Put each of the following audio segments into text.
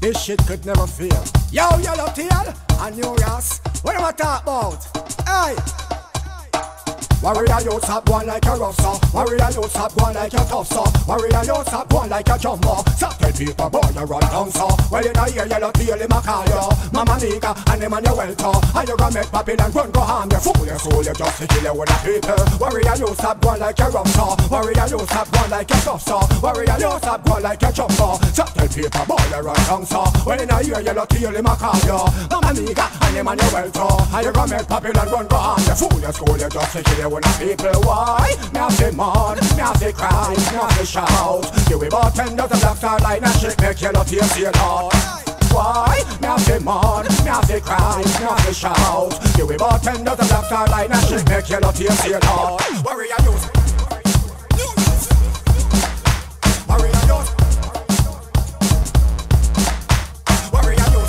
This shit could never fail. Yo, Yellowtail, and you ass. What am I talking about? Hey! Warrior Youth stop one like a rough saw. Warrior Youth stop one like a tough saw. Warrior Youth stop one like a jumbo. Stop the people, boy, you run down saw. Well, you know here, Yellowtail, him a call you. Mama nigga, and him and you well tall. And you gonna make Babylon run go harm you. Fool your soul, you just to kill you with a people. Warrior Youth stop one like a rough saw. Warrior Youth stop one like a tough saw. Warrior Youth stop one like a jumbo. Stop the people, boy, you run down saw. Well, you know here, Yellowtail, him a call you. Mama nigga, and him and you well tall. And you gonna make Babylon run go harm you. Fool your soul, you just to kill you. When the people why, me have to mourn, me have to cry, me have to shout. Give me bartenders and black star line and shit make Yellowtail sail out. Why, me have to mourn, me have to cry, me have to shout. Give me bartenders and black star line and shit make Yellowtail sail out. Warrior Youth, Warrior Youth, Warrior Youth. Warrior Youth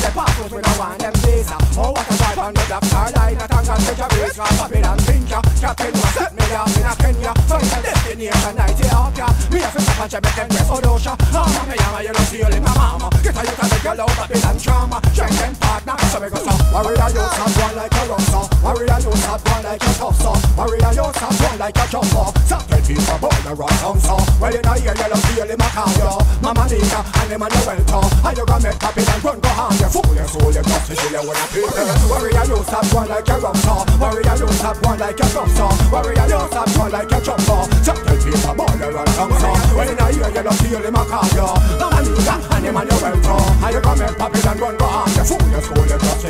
stop one like a rough saw. Warrior Youth stop one like a rough saw. Warrior Youth stop one like a jumper. Stop the people, boy, you run down saw. When I hear Yellowtail, him a call you. Mama nigga, and him and you well throw. And you come in, pop it and run behind you. Fool your soul, you just to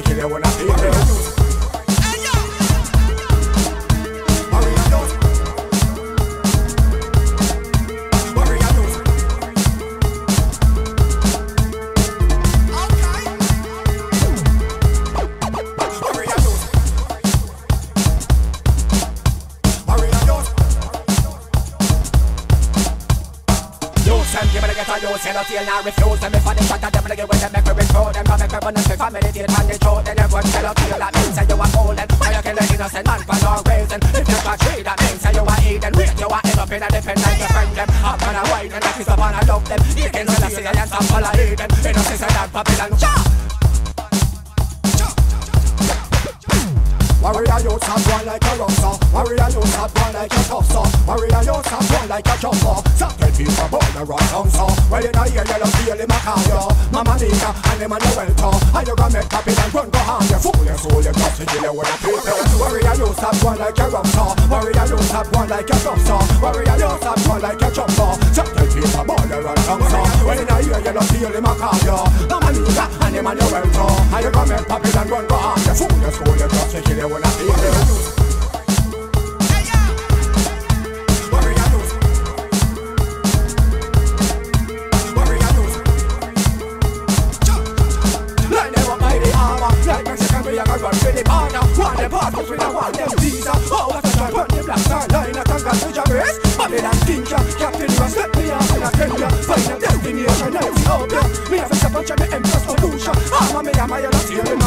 kill you when I feel it. Yellowtail now refuse them if I didn't shut them, give them make me throw them, come make me run them, if I meditate on the throat, then everyone Yellowtail, that means that you are golden, and you kill the innocent man for no reason, if you are tree, that means that you are Eden, wait, you are end up in a different life, you friend them, up and a wide, and I kiss up and I love them, you can see the silence of all I hate them, innocence and Babylon, cha! Warrior Youth stop one like a rough saw. Warrior Youth stop one like a tough saw. Warrior Youth stop one like a jumper. Stop the people, boy, you run down saw. Well, you know here, Yellowtail, him a call you. Mama nigga, and him and you well tall. And you gonna make Babylon run go harm you. Fool your soul, you just to kill you with a people. Warrior Youth stop one like a rough saw. Warrior Youth stop one like a tough saw. Warrior Youth stop one like a jumper. Stop the people, boy, you run down saw. Well, you know here, Yellowtail, him a call you. Mama nigga, and him and you well tall. And you gonna make Babylon run go harm you. Fool your soul, you just to kill you. When I feel it. I'm a